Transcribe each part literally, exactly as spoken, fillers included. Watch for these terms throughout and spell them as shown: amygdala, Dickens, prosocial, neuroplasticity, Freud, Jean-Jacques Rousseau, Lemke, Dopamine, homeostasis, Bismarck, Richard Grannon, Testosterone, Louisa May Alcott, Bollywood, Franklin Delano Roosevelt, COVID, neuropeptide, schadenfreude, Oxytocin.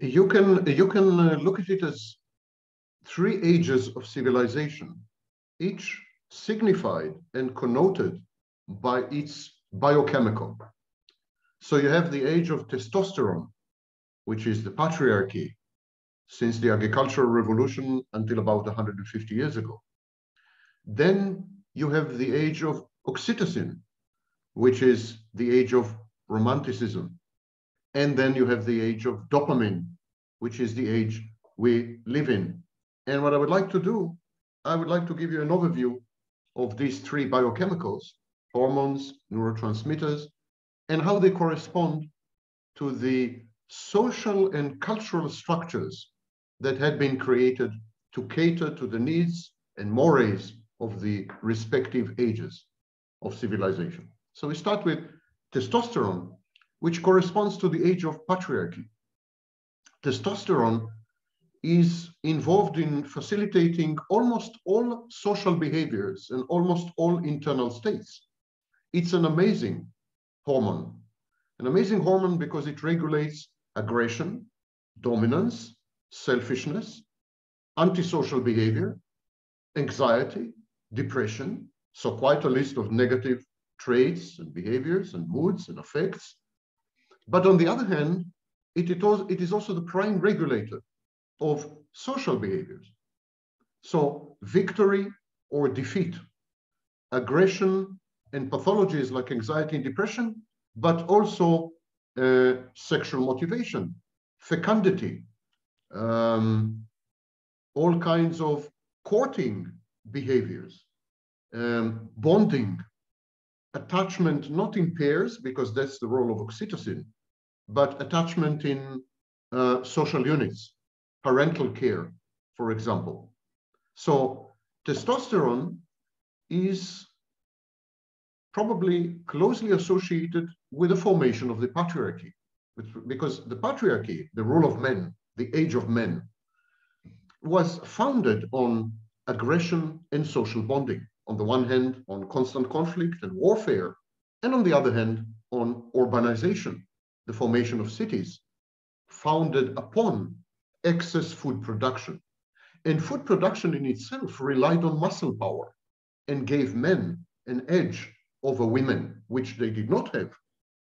You can, you can look at it as three ages of civilization, each signified and connoted by its biochemical. So you have the age of testosterone, which is the patriarchy since the agricultural revolution until about one hundred fifty years ago. Then you have the age of oxytocin, which is the age of romanticism. And then you have the age of dopamine, which is the age we live in. And what I would like to do, I would like to give you an overview of these three biochemicals, hormones, neurotransmitters, and how they correspond to the social and cultural structures that had been created to cater to the needs and mores of the respective ages of civilization. So we start with testosterone, which corresponds to the age of patriarchy. Testosterone is involved in facilitating almost all social behaviors and almost all internal states. It's an amazing hormone, an amazing hormone because it regulates aggression, dominance, selfishness, antisocial behavior, anxiety, depression. So quite a list of negative traits and behaviors and moods and affects. But on the other hand, it, it is also the prime regulator of social behaviors. So victory or defeat, aggression and pathologies like anxiety and depression, but also uh, sexual motivation, fecundity, um, all kinds of courting behaviors, um, bonding, attachment not in pairs, because that's the role of oxytocin, but attachment in uh, social units, parental care, for example. So testosterone is probably closely associated with the formation of the patriarchy, because the patriarchy, the rule of men, the age of men, was founded on aggression and social bonding. On the one hand, on constant conflict and warfare, and on the other hand, on urbanization, the formation of cities, founded upon excess food production. And food production in itself relied on muscle power and gave men an edge over women, which they did not have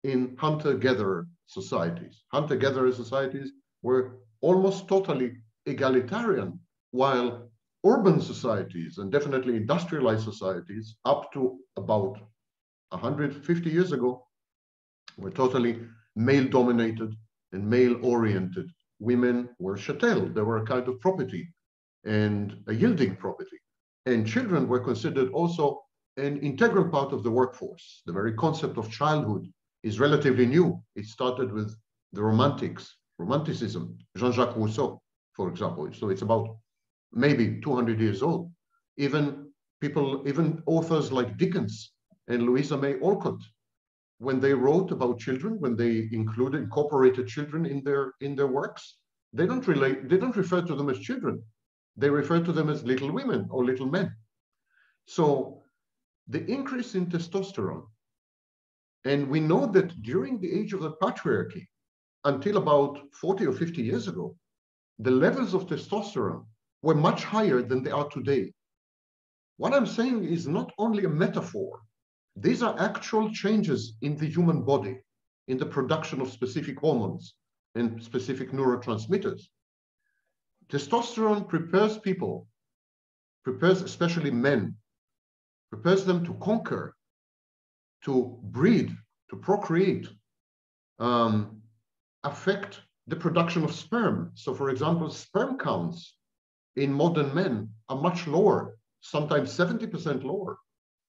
in hunter-gatherer societies. Hunter-gatherer societies were almost totally egalitarian, while urban societies and definitely industrialized societies up to about one hundred fifty years ago were totally male-dominated and male-oriented. Women were chattel, they were a kind of property and a yielding property. And children were considered also an integral part of the workforce. The very concept of childhood is relatively new. It started with the Romantics, Romanticism, Jean-Jacques Rousseau, for example. So it's about maybe two hundred years old. Even people, even authors like Dickens and Louisa May Alcott, when they wrote about children, when they included, incorporated children in their in their works, they don't relate, they don't refer to them as children. They refer to them as little women or little men. So the increase in testosterone, and we know that during the age of the patriarchy, until about forty or fifty years ago, the levels of testosterone were much higher than they are today. What I'm saying is not only a metaphor. These are actual changes in the human body, in the production of specific hormones and specific neurotransmitters. Testosterone prepares people, prepares especially men, prepares them to conquer, to breed, to procreate, um, affect the production of sperm. So for example, sperm counts in modern men are much lower, sometimes seventy percent lower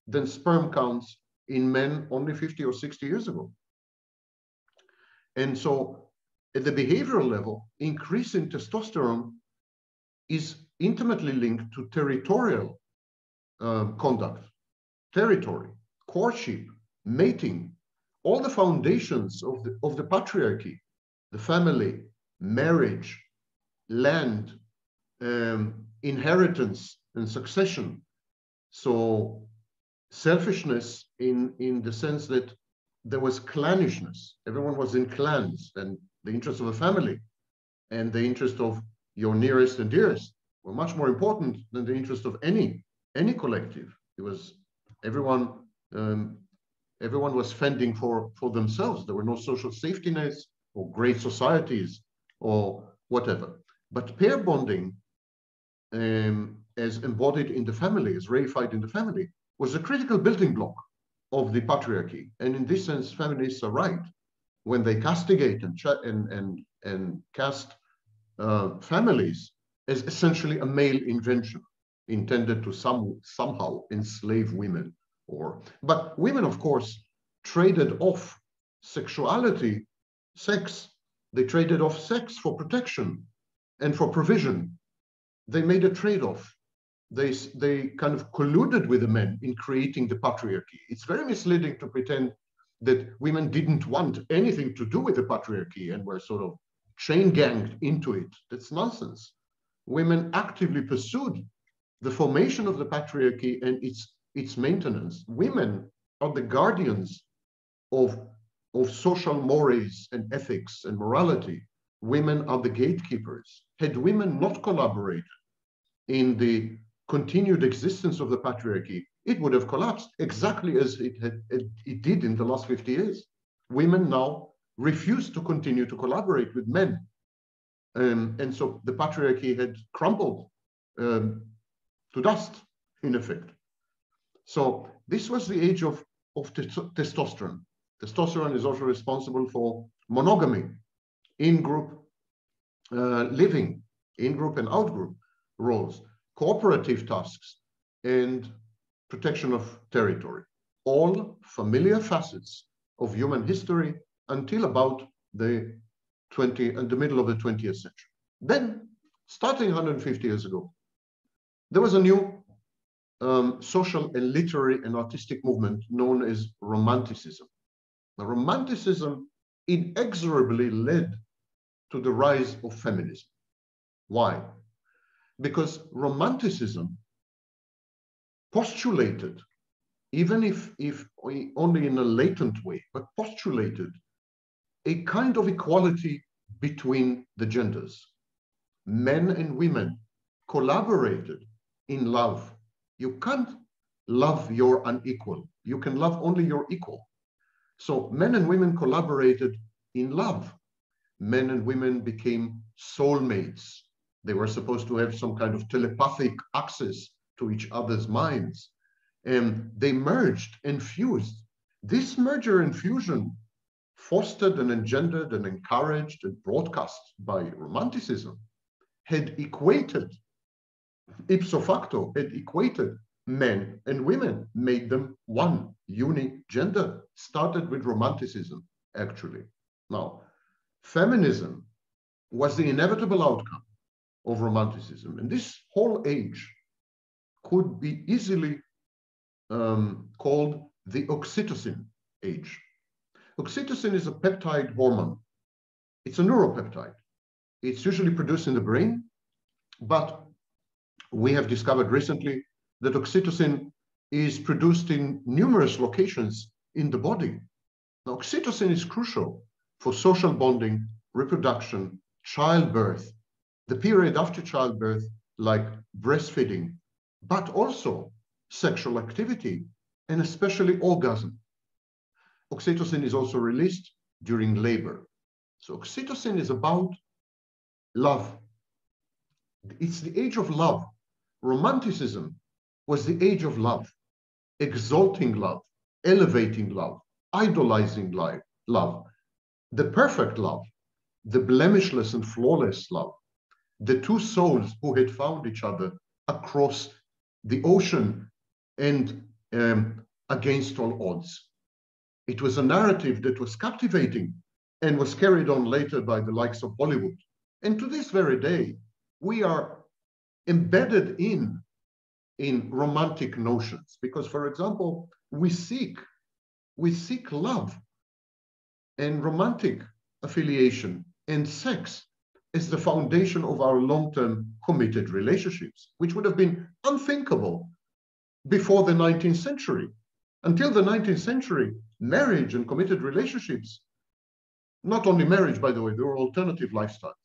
than sperm counts in men only fifty or sixty years ago. And so at the behavioral level, increase in testosterone is intimately linked to territorial um, conduct, territory, courtship, mating, all the foundations of the, of the patriarchy, the family, marriage, land, Um, inheritance and succession. So selfishness in, in the sense that there was clannishness. Everyone was in clans and the interests of a family and the interest of your nearest and dearest were much more important than the interest of any any collective. It was everyone um, everyone was fending for for themselves. There were no social safety nets or great societies or whatever. But pair bonding, um, as embodied in the family, as reified in the family, was a critical building block of the patriarchy. And in this sense, feminists are right when they castigate and and and, and cast uh, families as essentially a male invention intended to some somehow enslave women. Or but women, of course, traded off sexuality, sex. They traded off sex for protection and for provision. They made a trade-off. They, they kind of colluded with the men in creating the patriarchy. It's very misleading to pretend that women didn't want anything to do with the patriarchy and were sort of chain-ganged into it. That's nonsense. Women actively pursued the formation of the patriarchy and its, its maintenance. Women are the guardians of, of social mores and ethics and morality. Women are the gatekeepers. Had women not collaborated in the continued existence of the patriarchy, it would have collapsed exactly as it, had, it did in the last fifty years. Women now refuse to continue to collaborate with men. Um, and so the patriarchy had crumbled um, to dust, in effect. So this was the age of, of te testosterone. Testosterone is also responsible for monogamy, in-group uh, living, in-group and out-group roles, cooperative tasks, and protection of territory. All familiar facets of human history until about the twentieth and the middle of the twentieth century. Then, starting one hundred fifty years ago, there was a new um, social and literary and artistic movement known as Romanticism. Now, Romanticism inexorably led to the rise of feminism. Why? Because Romanticism postulated, even if, if only in a latent way, but postulated a kind of equality between the genders. Men and women collaborated in love. You can't love your unequal. You can love only your equal. So men and women collaborated in love. Men and women became soulmates. They were supposed to have some kind of telepathic access to each other's minds. And they merged and fused. This merger and fusion, fostered and engendered and encouraged and broadcast by Romanticism, had equated, ipso facto, had equated men and women, made them one, unigender. Started with Romanticism, actually. Now, feminism was the inevitable outcome of Romanticism. And this whole age could be easily um, called the Oxytocin age. Oxytocin is a peptide hormone. It's a neuropeptide. It's usually produced in the brain, but we have discovered recently that oxytocin is produced in numerous locations in the body. Now, oxytocin is crucial for social bonding, reproduction, childbirth, the period after childbirth, like breastfeeding, but also sexual activity, and especially orgasm. Oxytocin is also released during labor. So oxytocin is about love. It's the age of love. Romanticism was the age of love, exalting love, elevating love, idolizing life, love, the perfect love, the blemishless and flawless love, the two souls who had found each other across the ocean and um, against all odds. It was a narrative that was captivating and was carried on later by the likes of Bollywood. And to this very day, we are embedded in in romantic notions. Because, for example, we seek, we seek love and romantic affiliation and sex as the foundation of our long-term committed relationships, which would have been unthinkable before the nineteenth century. Until the nineteenth century, marriage and committed relationships, not only marriage, by the way, there were alternative lifestyles,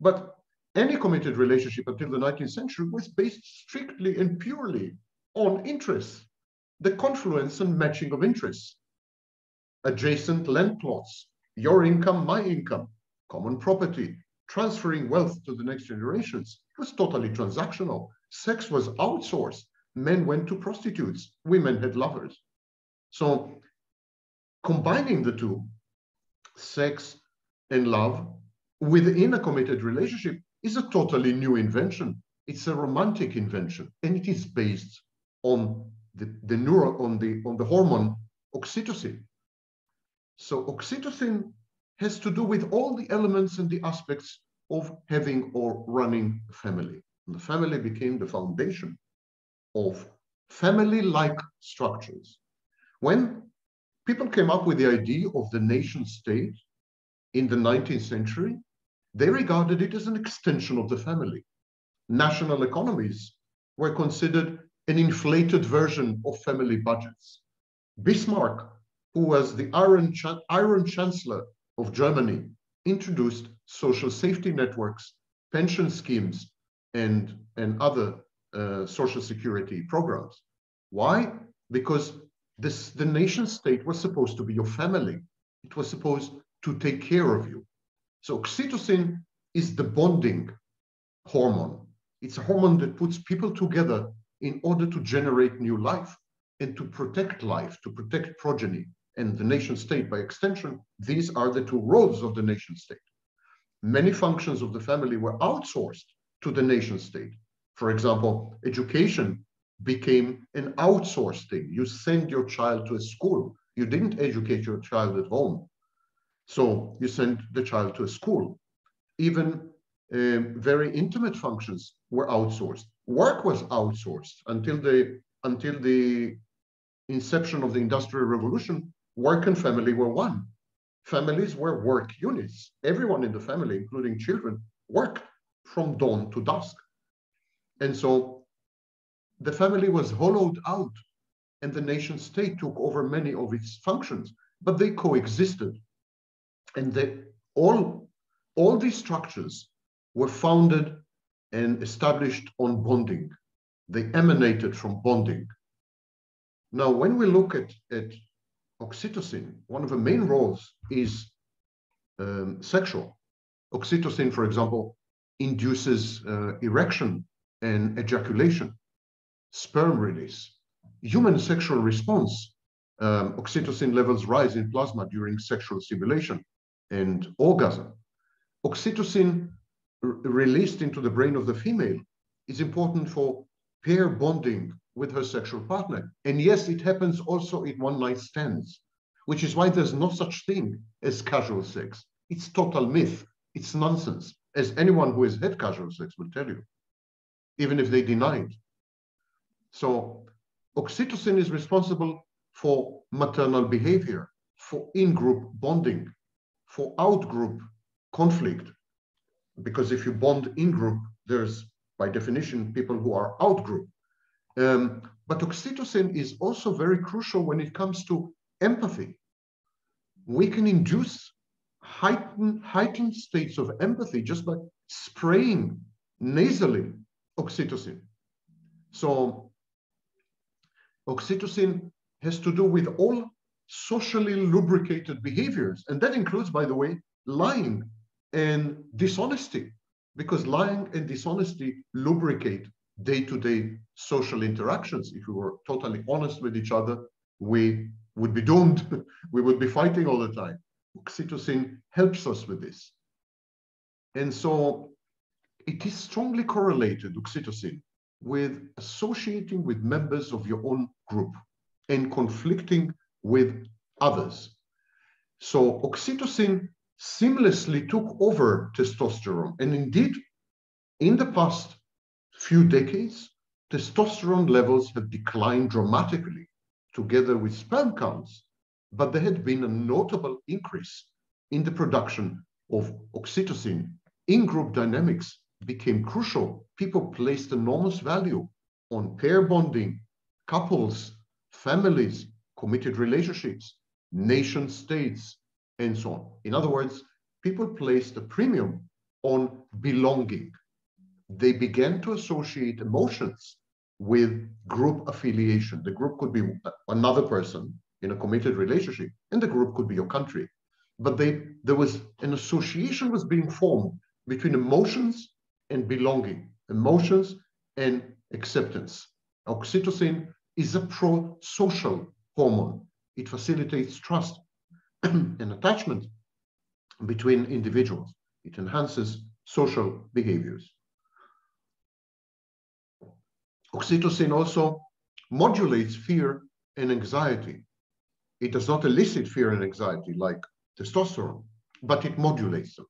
But any committed relationship until the nineteenth century was based strictly and purely on interests, the confluence and matching of interests, adjacent land plots, your income, my income, common property, transferring wealth to the next generations. It was totally transactional. Sex was outsourced. Men went to prostitutes. Women had lovers. So combining the two, sex and love, within a committed relationship is a totally new invention. It's a romantic invention, and it is based on the, the neural, on the on the hormone oxytocin. So oxytocin has to do with all the elements and the aspects of having or running a family. And the family became the foundation of family-like structures. When people came up with the idea of the nation state in the nineteenth century, they regarded it as an extension of the family. National economies were considered an inflated version of family budgets. Bismarck, who was the Iron, Chan- Iron Chancellor of Germany, introduced social safety networks, pension schemes, and, and other uh, social security programs. Why? Because this, the nation state was supposed to be your family. It was supposed to take care of you. So oxytocin is the bonding hormone. It's a hormone that puts people together in order to generate new life and to protect life, to protect progeny. And the nation state by extension, these are the two roles of the nation state. Many functions of the family were outsourced to the nation state. For example, education became an outsourced thing. You send your child to a school. You didn't educate your child at home. So you send the child to a school. Even um, very intimate functions were outsourced. Work was outsourced until the, until the inception of the Industrial Revolution. Work and family were one. Families were work units. Everyone in the family, including children, worked from dawn to dusk. And so the family was hollowed out, and the nation state took over many of its functions, but they coexisted. And they, all, all these structures were founded and established on bonding. They emanated from bonding. Now, when we look at, at oxytocin, one of the main roles is um, sexual. Oxytocin, for example, induces uh, erection and ejaculation, sperm release. Human sexual response, um, oxytocin levels rise in plasma during sexual stimulation and orgasm. Oxytocin released into the brain of the female is important for pair bonding with her sexual partner. And yes, it happens also in one-night stands, which is why there's no such thing as casual sex. It's total myth. It's nonsense, as anyone who has had casual sex will tell you, even if they deny it. So oxytocin is responsible for maternal behavior, for in-group bonding, for out-group conflict. Because if you bond in-group, there's, by definition, people who are out-group. Um, but oxytocin is also very crucial when it comes to empathy. We can induce heightened, heightened states of empathy just by spraying nasally oxytocin. So oxytocin has to do with all socially lubricated behaviors. And that includes, by the way, lying and dishonesty, because lying and dishonesty lubricate day-to-day social interactions. If we were totally honest with each other, we would be doomed. We would be fighting all the time. Oxytocin helps us with this. And so it is strongly correlated, oxytocin, with associating with members of your own group and conflicting with others. So oxytocin seamlessly took over testosterone. And indeed, in the past few decades, testosterone levels have declined dramatically, together with sperm counts, but there had been a notable increase in the production of oxytocin. In-group dynamics became crucial. People placed enormous value on pair bonding, couples, families, committed relationships, nation states, and so on. In other words, people placed a premium on belonging. They began to associate emotions with group affiliation. The group could be another person in a committed relationship, and the group could be your country. But they, there was an association was being formed between emotions and belonging, emotions and acceptance. Oxytocin is a pro-social hormone. It facilitates trust and attachment between individuals. It enhances social behaviors. Oxytocin also modulates fear and anxiety. It does not elicit fear and anxiety like testosterone, but it modulates them.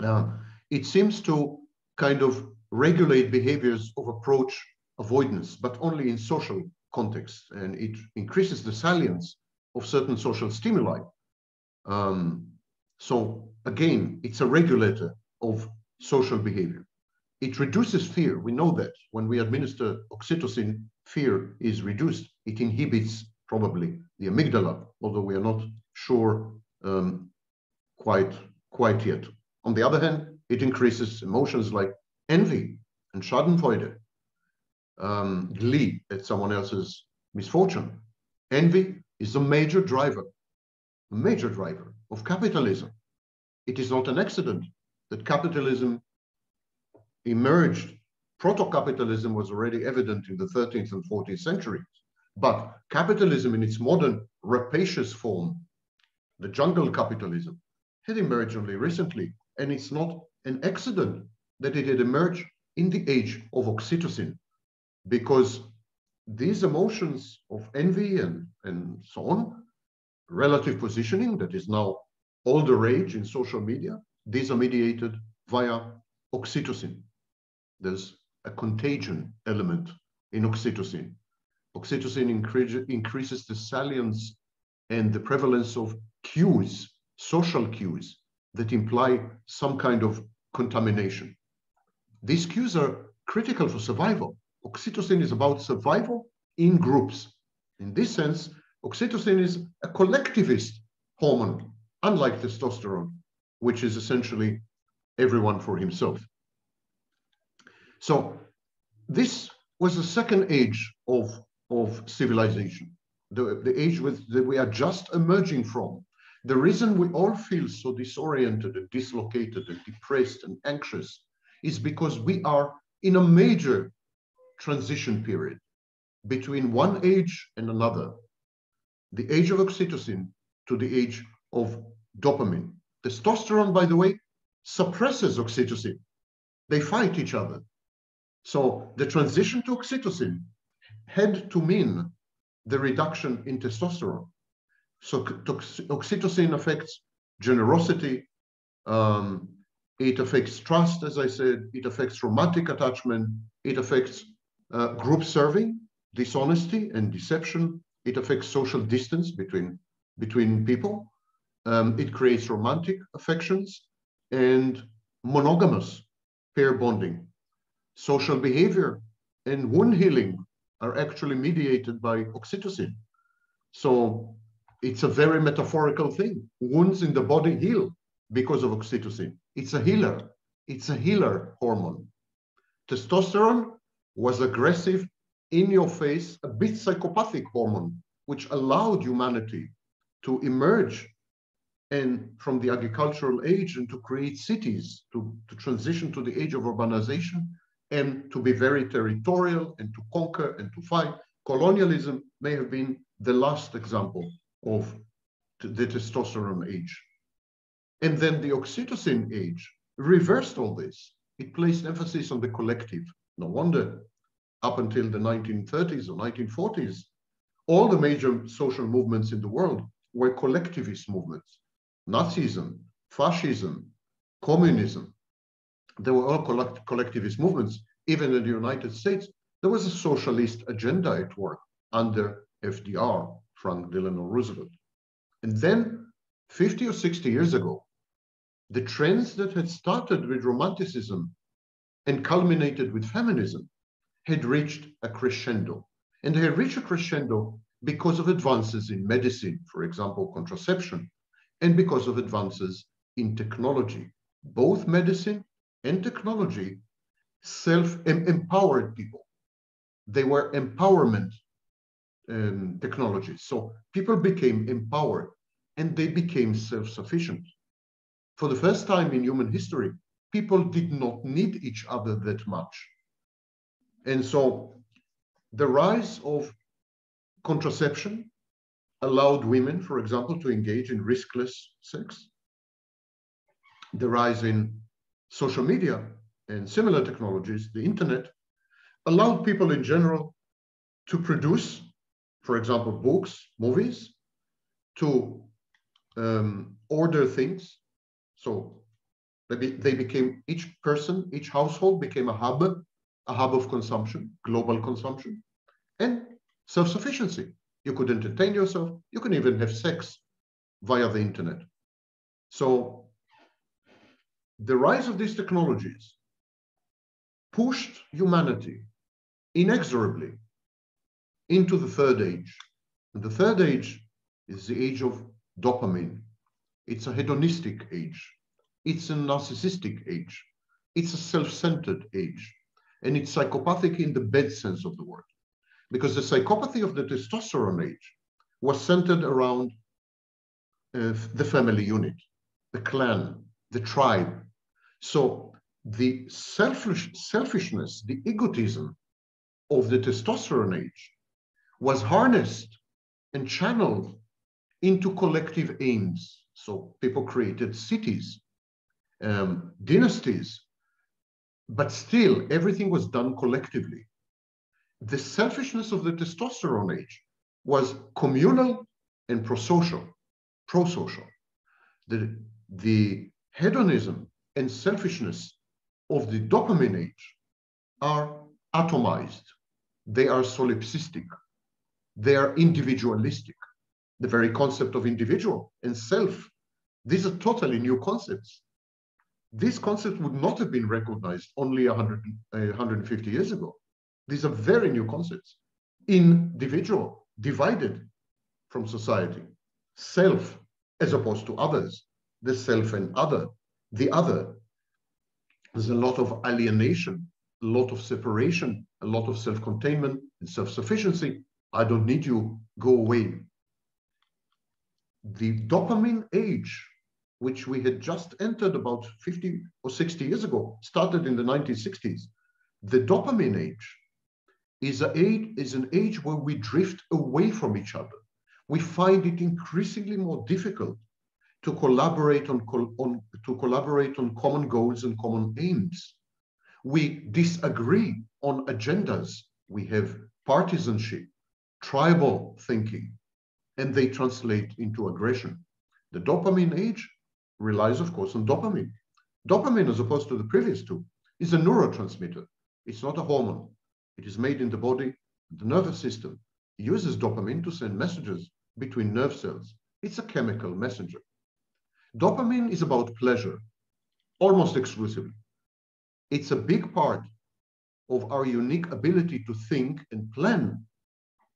Uh, it seems to kind of regulate behaviors of approach avoidance, but only in social contexts, and it increases the salience of certain social stimuli. Um, so again, it's a regulator of social behavior. It reduces fear. We know that when we administer oxytocin, fear is reduced. It inhibits probably the amygdala, although we are not sure um, quite, quite yet. On the other hand, it increases emotions like envy and schadenfreude, um, glee at someone else's misfortune. Envy is a major driver, a major driver of capitalism. It is not an accident that capitalism emerged. Proto-capitalism was already evident in the thirteenth and fourteenth centuries, but capitalism in its modern rapacious form, the jungle capitalism, had emerged only recently, and it's not an accident that it had emerged in the age of oxytocin, because these emotions of envy and, and so on, relative positioning that is now all the rage in social media, these are mediated via oxytocin. There's a contagion element in oxytocin. Oxytocin incre increases the salience and the prevalence of cues, social cues, that imply some kind of contamination. These cues are critical for survival. Oxytocin is about survival in groups. In this sense, oxytocin is a collectivist hormone, unlike testosterone, which is essentially everyone for himself. So this was the second age of, of civilization, the, the age with, that we are just emerging from. The reason we all feel so disoriented and dislocated and depressed and anxious is because we are in a major transition period between one age and another, the age of oxytocin to the age of dopamine. Testosterone, by the way, suppresses oxytocin. They fight each other. So the transition to oxytocin had to mean the reduction in testosterone. So oxytocin affects generosity, um, it affects trust, as I said, it affects romantic attachment, it affects uh, group serving, dishonesty and deception, it affects social distance between, between people, um, it creates romantic affections and monogamous pair bonding. Social behavior and wound healing are actually mediated by oxytocin. So it's a very metaphorical thing. Wounds in the body heal because of oxytocin. It's a healer. It's a healer hormone. Testosterone was aggressive, in your face, a bit psychopathic hormone, which allowed humanity to emerge and from the agricultural age and to create cities, to, to transition to the age of urbanization and to be very territorial and to conquer and to fight. Colonialism may have been the last example of the testosterone age. And then the oxytocin age reversed all this. It placed emphasis on the collective. No wonder up until the nineteen thirties or nineteen forties, all the major social movements in the world were collectivist movements. Nazism, fascism, communism, they were all collect collectivist movements. Even in the United States, there was a socialist agenda at work under F D R. Franklin Delano Roosevelt. And then fifty or sixty years ago, the trends that had started with romanticism and culminated with feminism had reached a crescendo. And they had reached a crescendo because of advances in medicine, for example, contraception, and because of advances in technology, both medicine and technology, self-empowered people. They were empowerment um, technologies. So people became empowered and they became self-sufficient. For the first time in human history, people did not need each other that much. And so the rise of contraception allowed women, for example, to engage in riskless sex. The rise in social media and similar technologies, the internet, allowed people in general to produce, for example, books, movies, to um, order things. So they, be, they became, each person, each household became a hub, a hub of consumption, global consumption, and self-sufficiency. You could entertain yourself. You can even have sex via the internet. So the rise of these technologies pushed humanity inexorably into the third age. And the third age is the age of dopamine. It's a hedonistic age. It's a narcissistic age. It's a self-centered age. And it's psychopathic in the bad sense of the word. Because the psychopathy of the testosterone age was centered around uh, the family unit, the clan, the tribe. So the selfish, selfishness, the egotism of the testosterone age was harnessed and channeled into collective aims. So people created cities, um, dynasties, but still everything was done collectively. The selfishness of the testosterone age was communal and prosocial, prosocial. The, the hedonism and selfishness of the dopamine age are atomized. They are solipsistic. They are individualistic. The very concept of individual and self, these are totally new concepts. These concepts would not have been recognized only one hundred, uh, one hundred fifty years ago. These are very new concepts. Individual, divided from society. Self, as opposed to others. The self and other, the other. There's a lot of alienation, a lot of separation, a lot of self-containment and self-sufficiency. I don't need you, go away. The dopamine age, which we had just entered about fifty or sixty years ago, started in the nineteen sixties. The dopamine age is an age, is an age where we drift away from each other. We find it increasingly more difficult to collaborate on, on, to collaborate on common goals and common aims. We disagree on agendas. We have partisanship, tribal thinking, and they translate into aggression. The dopamine age relies, of course, on dopamine. Dopamine, as opposed to the previous two, is a neurotransmitter. It's not a hormone. It is made in the body. The nervous system uses dopamine to send messages between nerve cells. It's a chemical messenger. Dopamine is about pleasure, almost exclusively. It's a big part of our unique ability to think and plan,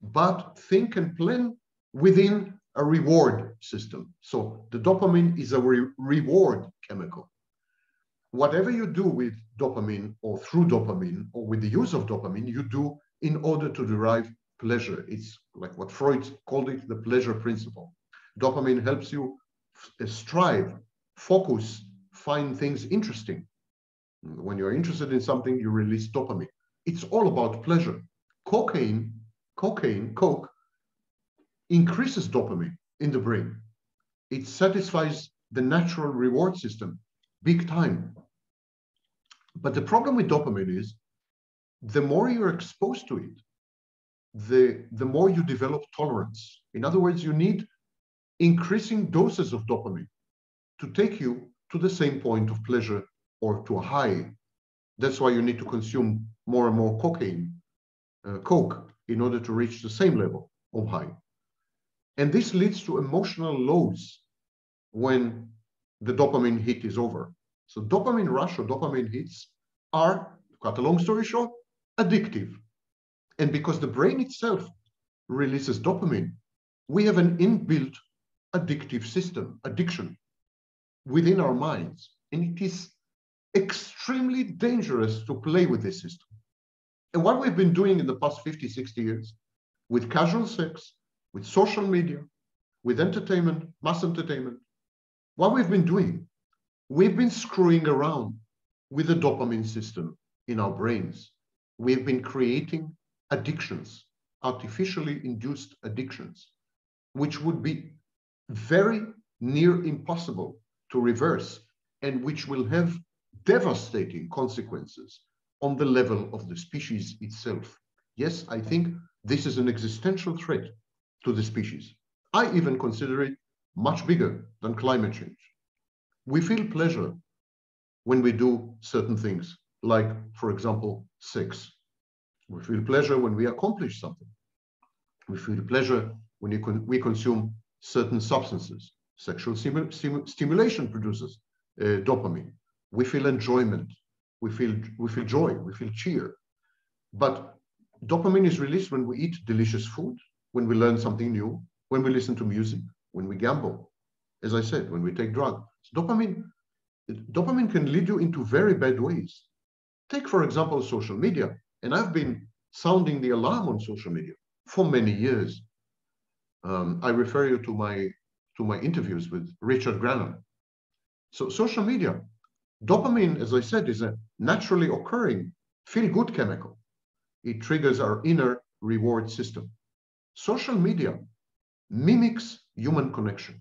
but think and plan within a reward system. So the dopamine is a re reward chemical. Whatever you do with dopamine or through dopamine or with the use of dopamine, you do in order to derive pleasure. It's like what Freud called it, the pleasure principle. Dopamine helps you strive, focus, find things interesting. When you're interested in something, you release dopamine. It's all about pleasure. Cocaine, cocaine, coke increases dopamine in the brain. It satisfies the natural reward system big time. But the problem with dopamine is the more you're exposed to it, the, the more you develop tolerance. In other words, you need increasing doses of dopamine to take you to the same point of pleasure or to a high. That's why you need to consume more and more cocaine, uh, coke, in order to reach the same level of high. And this leads to emotional lows when the dopamine hit is over. So dopamine rush or dopamine hits are, to cut a long story short, addictive. And because the brain itself releases dopamine, we have an inbuilt addictive system, addiction, within our minds. and it is extremely dangerous to play with this system. And what we've been doing in the past fifty, sixty years with casual sex, with social media, with entertainment, mass entertainment, what we've been doing, we've been screwing around with the dopamine system in our brains. We've been creating addictions, artificially induced addictions, which would be very near impossible to reverse and which will have devastating consequences on the level of the species itself. Yes, I think this is an existential threat to the species. I even consider it much bigger than climate change. We feel pleasure when we do certain things, like, for example, sex. We feel pleasure when we accomplish something. We feel pleasure when you con we consume certain substances. Sexual stimu stimu stimulation produces uh, dopamine. We feel enjoyment. We feel, we feel joy. We feel cheer. But dopamine is released when we eat delicious food, when we learn something new, when we listen to music, when we gamble, as I said, when we take drugs. So dopamine, dopamine can lead you into very bad ways. Take, for example, social media. And I've been sounding the alarm on social media for many years. Um, I refer you to my, to my interviews with Richard Grannon. So social media, dopamine, as I said, is a naturally occurring feel-good chemical. It triggers our inner reward system. Social media mimics human connection.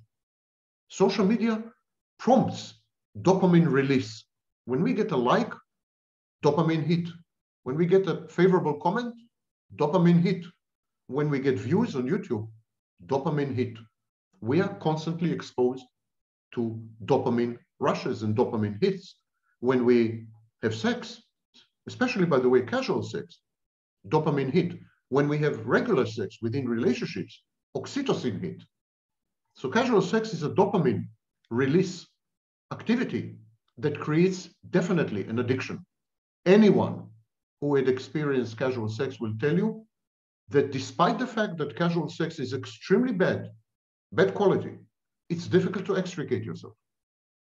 Social media prompts dopamine release. When we get a like, dopamine hit. When we get a favorable comment, dopamine hit. When we get views on YouTube, dopamine hit. We are constantly exposed to dopamine rushes and dopamine hits. When we have sex, especially, by the way, casual sex, dopamine hit. When we have regular sex within relationships, oxytocin hit. So casual sex is a dopamine release activity that creates definitely an addiction. Anyone who had experienced casual sex will tell you that despite the fact that casual sex is extremely bad, bad quality, it's difficult to extricate yourself.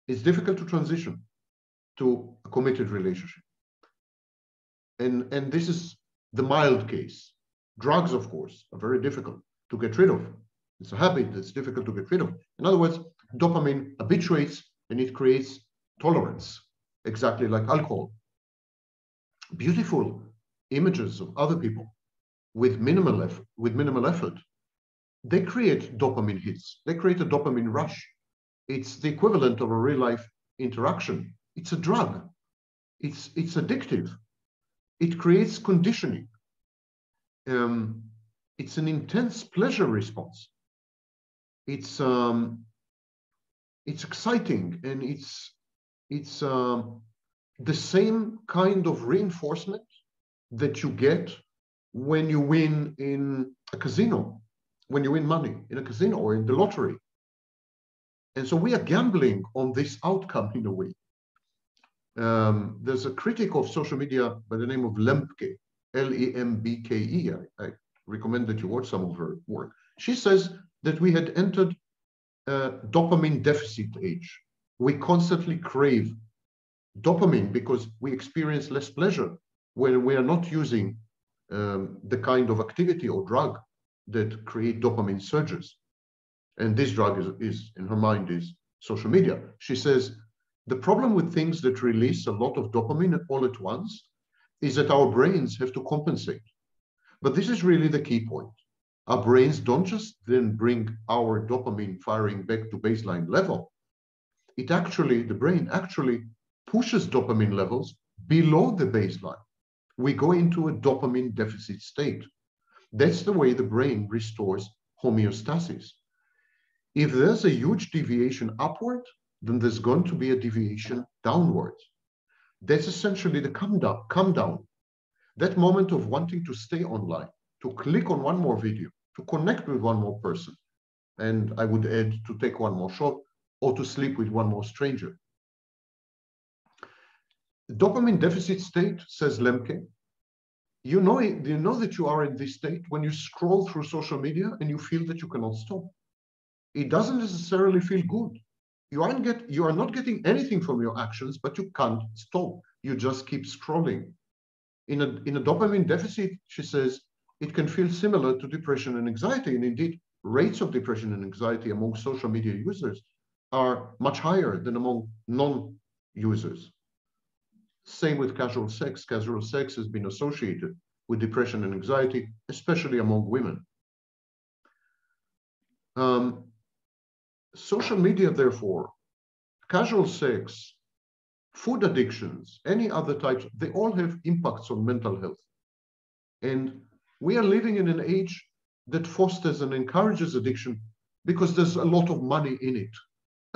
It's difficult to transition to a committed relationship. And, and this is the mild case. Drugs, of course, are very difficult to get rid of. It's a habit that's difficult to get rid of. In other words, dopamine habituates and it creates tolerance, exactly like alcohol. Beautiful images of other people with minimal effort, with minimal effort, they create dopamine hits. They create a dopamine rush. It's the equivalent of a real-life interaction. It's a drug. It's, it's addictive. It creates conditioning. Um, it's an intense pleasure response. It's, um, it's exciting, and it's, it's um, the same kind of reinforcement that you get when you win in a casino, when you win money in a casino or in the lottery. And so we are gambling on this outcome in a way. Um, there's a critic of social media by the name of Lemke, L E M B K E. I, I recommend that you watch some of her work. She says that we had entered uh, dopamine deficit age. We constantly crave dopamine because we experience less pleasure when we are not using um, the kind of activity or drug that create dopamine surges. And this drug is, is, in her mind, is social media. She says, the problem with things that release a lot of dopamine all at once is that our brains have to compensate. But this is really the key point. Our brains don't just then bring our dopamine firing back to baseline level. It actually, the brain actually pushes dopamine levels below the baseline. We go into a dopamine deficit state. That's the way the brain restores homeostasis. If there's a huge deviation upward, then there's going to be a deviation downward. That's essentially the come down, come down. That moment of wanting to stay online, to click on one more video, to connect with one more person, and I would add to take one more shot or to sleep with one more stranger. Dopamine deficit state, says Lemke, you know, you know that you are in this state when you scroll through social media and you feel that you cannot stop. It doesn't necessarily feel good. You aren't get, you are not getting anything from your actions, but you can't stop. You just keep scrolling. In a, in a dopamine deficit, she says, it can feel similar to depression and anxiety. And indeed, rates of depression and anxiety among social media users are much higher than among non-users. Same with casual sex. Casual sex has been associated with depression and anxiety, especially among women. Um, social media, therefore, casual sex, food addictions, any other types, they all have impacts on mental health. And we are living in an age that fosters and encourages addiction because there's a lot of money in it.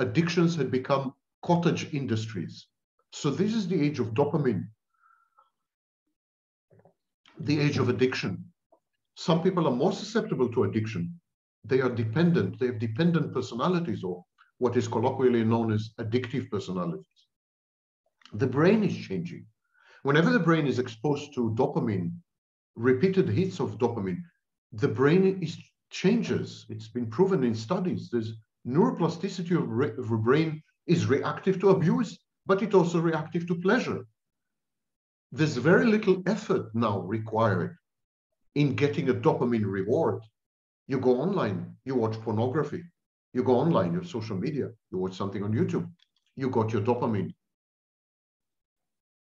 Addictions had become cottage industries. So this is the age of dopamine, the age of addiction. Some people are more susceptible to addiction. They are dependent, they have dependent personalities, or what is colloquially known as addictive personalities. The brain is changing. Whenever the brain is exposed to dopamine, repeated hits of dopamine, the brain is, changes. It's been proven in studies. There's neuroplasticity of, re, of the brain is reactive to abuse, but it's also reactive to pleasure. There's very little effort now required in getting a dopamine reward. You go online, you watch pornography. You go online, you have social media, you watch something on YouTube, you got your dopamine.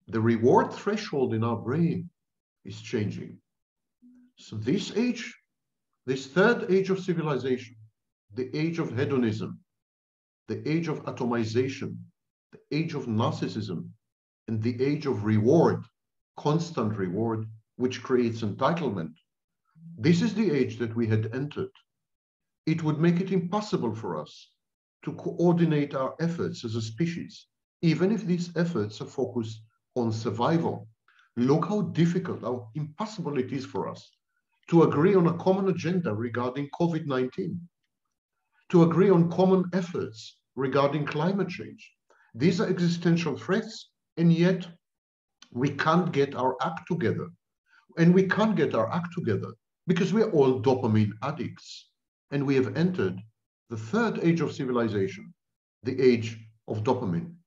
The reward threshold in our brain is changing. So this age, this third age of civilization, the age of hedonism, the age of atomization, the age of narcissism, and the age of reward, constant reward, which creates entitlement. This is the age that we had entered. It would make it impossible for us to coordinate our efforts as a species, even if these efforts are focused on survival. Look how difficult, how impossible it is for us to agree on a common agenda regarding COVID nineteen, to agree on common efforts regarding climate change. These are existential threats, and yet we can't get our act together. And we can't get our act together because we're all dopamine addicts. And we have entered the third age of civilization, the age of dopamine.